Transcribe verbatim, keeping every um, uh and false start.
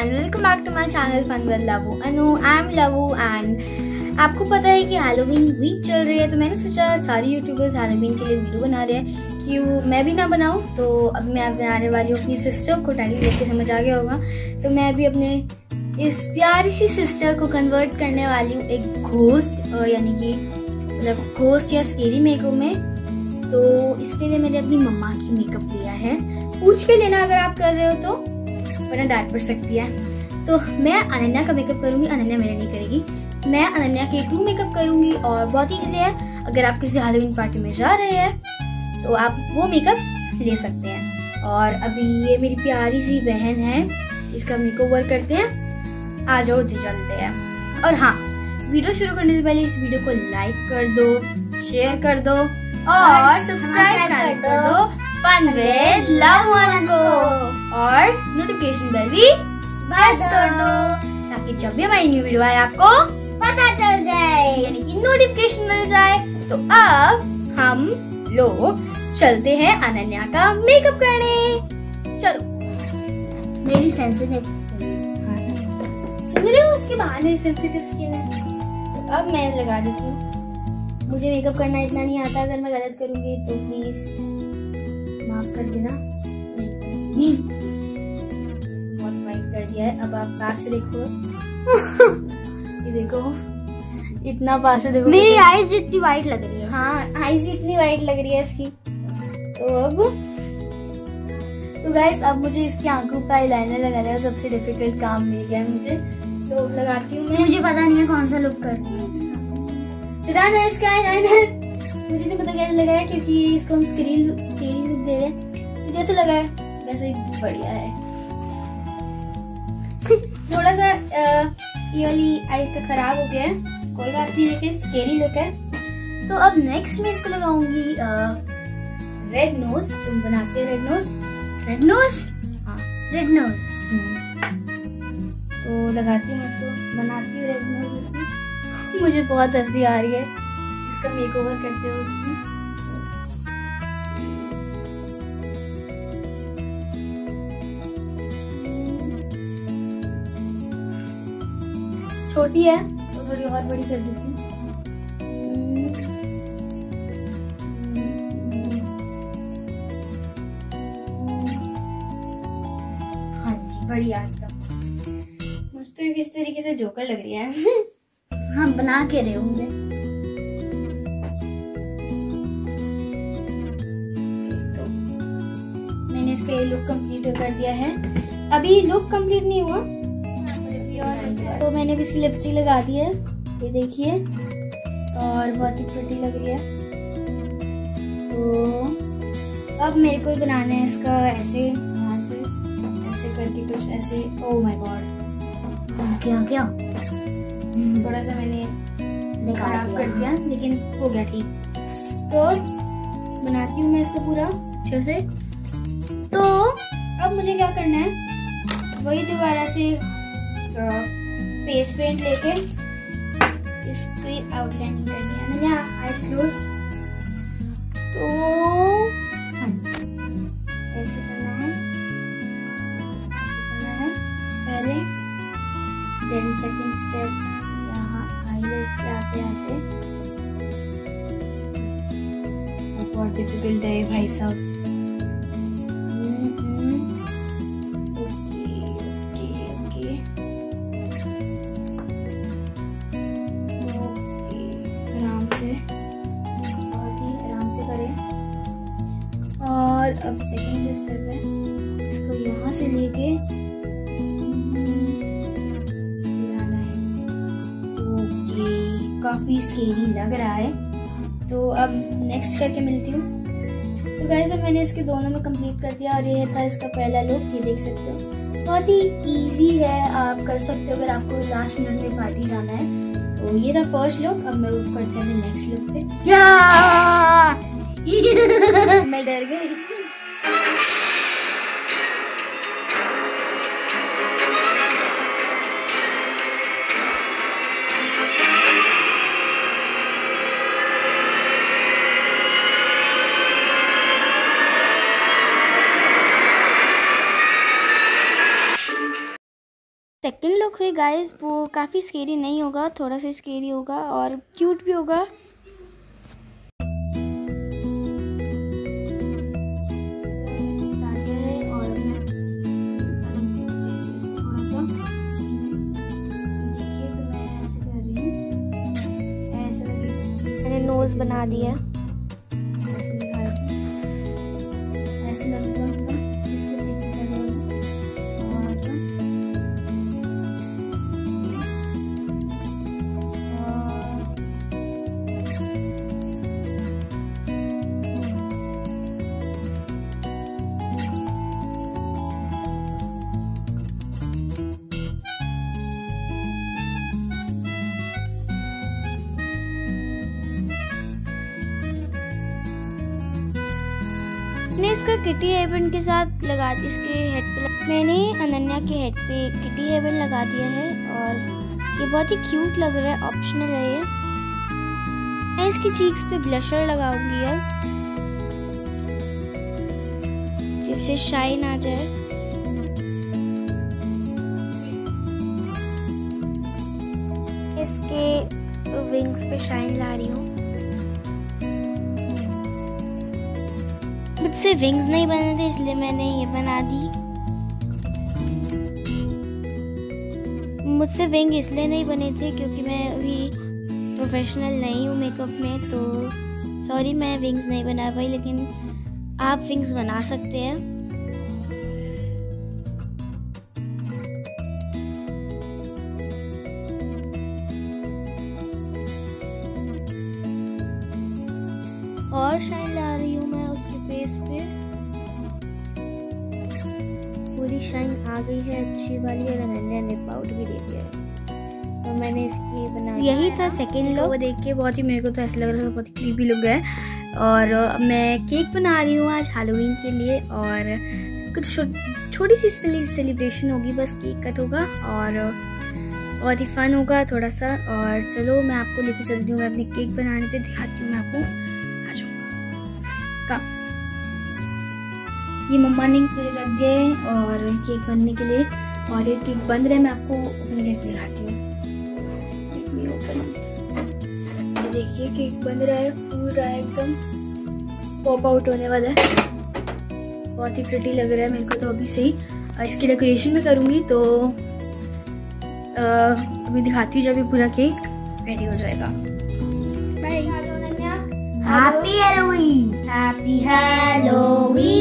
And welcome back to my channel fun with Lavu Anu. I am Lavu and आपको पता है कि हैलोवीन वीक चल रही है, तो मैंने सोचा सारी यूट्यूबर्स हैलोवीन के लिए वीडियो बना रहे हैं, क्यों मैं भी ना बनाऊँ। तो अब मैं बनाने वाली हूँ अपनी सिस्टर को। टाइटल देख के समझ आ गया होगा। तो मैं अभी अपने इस प्यारी सी सिस्टर को कन्वर्ट करने वाली हूँ एक घोस्ट, यानी कि मतलब घोस्ट या स्केरी मेकअप में। तो इसके लिए मैंने अपनी मम्मा की मेकअप लिया है। पूछ के लेना अगर आप कर रहे हो तो, वरना डांट पड़ सकती है। तो मैं अनन्या का मेकअप करूँगी, अनन्या मेरा नहीं करेगी। मैं अनन्या के टू मेकअप करूँगी और बहुत ही इजी है। अगर आप किसी हैलोवीन पार्टी में जा रहे हैं तो आप वो मेकअप ले सकते हैं। और अभी ये मेरी प्यारी सी बहन है, इसका मेकअप वर्क करते हैं। आ जाओ जी, चलते हैं। और हाँ, वीडियो शुरू करने से पहले इस वीडियो को लाइक कर दो, शेयर कर दो और सब्सक्राइब कर दो फन विद लवू अनु को, और नोटिफिकेशन बेल भी बज कर दो ताकि जब भी हमारी न्यू वीडियो आए आपको पता चल जाए, यानी कि नोटिफिकेशन मिल जाए। तो अब हम लोग चलते हैं अनन्या का मेकअप करने। चलो, मेरी सेंसिटिव सुन रहे हो, उसके बहाने सेंसिटिव स्किन है। तो अब मैं लगा देती हूँ। मुझे मेकअप करना इतना नहीं आता, अगर मैं गलत करूंगी तो प्लीज माफ कर देना। बहुत वाइट कर दिया है। अब आप पास से देखो, ये देखो इतना पास से देखो, मेरी आईज इतनी वाइट लग रही है। हाँ, आईज इतनी वाइट लग रही है इसकी। तो अब तो गाइस, अब मुझे इसकी आंखों पर आईलाइनर लगाना है। सबसे डिफिकल्ट काम मिल गया है मुझे। तो लगाती हूँ मैं। मुझे पता नहीं है कौन सा लुक करती हूँ। इसका आईलाइनर मुझे नहीं पता कैसे लगाया, क्योंकि इसको हम स्केरी लुक दे रहे हैं, तो जैसे लगाया वैसे ही बढ़िया है। थोड़ा सा ये वाली आई का खराब हो गया है, कोई बात नहीं, लेकिन स्केरी लुक है। तो अब नेक्स्ट मैं इसको लगाऊंगी रेड नोज। तुम बनाते रेड नोज? रेड नोज, हाँ रेड नोज। तो लगाती हूँ इसको, बनाती हूँ रेड नोज। मुझे बहुत हंसी आ रही है इसका मेकओवर करते हुए। छोटी है तो थोड़ी और बड़ी कर देती हूँ। हाँ जी, बढ़िया एकदम। मुझे तो किस तरीके से जोकर लग रही है। हाँ, बना के रहे होंगे। तो मैंने इसका ये लुक कंप्लीट कर दिया है। अभी लुक कंप्लीट नहीं हुआ, तो मैंने भी इसकी लिपस्टिक लगा दी है, ये देखिए, और बहुत ही प्रिटी लग रही है। तो अब मेरे को बनाना है इसका ऐसे, यहाँ से ऐसे करके कुछ ऐसे। ओह माय गॉड, क्या क्या थोड़ा सा मैंने खराब कर दिया, लेकिन हो गया ठीक। तो बनाती हूँ मैं इसको पूरा अच्छे से। तो अब मुझे क्या करना है, वही दोबारा से फेस पेंट लेके इसकी आउटलाइनिंग करनी है। मैंने आईज क्लोज, तो हाँ ऐसे करना है, करना है पहले। देन सेकेंड स्टेप से आते आते बहुत डिफिकल्ट है भाई साहब। ओके ओके ओके ओके, आराम से, बहुत ही आराम से करें। और अब सेकेंड स्टेप है, इसको यहाँ से लेके काफी स्केरी लग रहा है। तो अब नेक्स्ट करके मिलती हूँ। तो गाइस, अब मैंने इसके दोनों में कंप्लीट कर दिया और ये था इसका पहला लुक। ये देख सकते हो, बहुत ही इजी है, आप कर सकते हो अगर आपको लास्ट मिनट में पार्टी जाना है। तो ये था फर्स्ट लुक। अब मैं मूव करते हैं नेक्स्ट लुक पे। मैं डर गई। जो है गाइस वो काफ़ी स्केरी नहीं होगा, थोड़ा सा स्केरी होगा और क्यूट भी होगा। नोज बना दिया ऐसे लगता है मैंने इसका किटी हेवन के साथ लगा दी, इसके हेड पे मैंने अनन्या के हेड पे किटी हेवन लगा दिया है और ये बहुत ही क्यूट लग रहा है। ऑप्शनल है ये। मैं इसकी चीक्स पे ब्लशर लगाऊंगी यार, जिससे शाइन आ जाए। इसके विंग्स पे शाइन ला रही हूँ। मुझसे विंग्स नहीं बने थे इसलिए मैंने ये बना दी। मुझसे विंग इसलिए नहीं बने थे क्योंकि मैं अभी प्रोफेशनल नहीं हूँ मेकअप में, तो सॉरी मैं विंग्स नहीं बना पाई, लेकिन आप विंग्स बना सकते हैं। और शाइन ला रही हूँ मैं उसके फेस पे। पूरी शाइन आ गई है अच्छी वाली और अनन्या ने पाउडर भी दे दिया है, तो मैंने इसकी बना यही था सेकंड लुक। वो देख के बहुत ही मेरे को तो ऐसा लग रहा था, बहुत ही क्लीपी लुक है। और मैं केक बना रही हूँ आज हैलोवीन के लिए और कुछ छोटी सी सेलिब्रेशन होगी, बस केक कट होगा और बहुत ही फन होगा थोड़ा सा। और चलो मैं आपको लेके चलती हूँ, मैं अपने केक बनाने पर दिखाती हूँ मैं आपको। ये मम्मा ने रख दिया है और केक बनने के लिए, और ये केक बन रहा है। मैं आपको अपनी जैसे दिखाती हूँ। देखिए केक बन रहा है, पूरा एकदम पॉप आउट होने वाला है, बहुत ही प्रिटी लग रहा है मेरे को तो अभी से ही। इसकी डेकोरेशन भी करूँगी तो आ, अभी दिखाती हूँ जब ये पूरा केक रेडी हो जाएगा। Bye. Happy Halloween. Happy Halloween.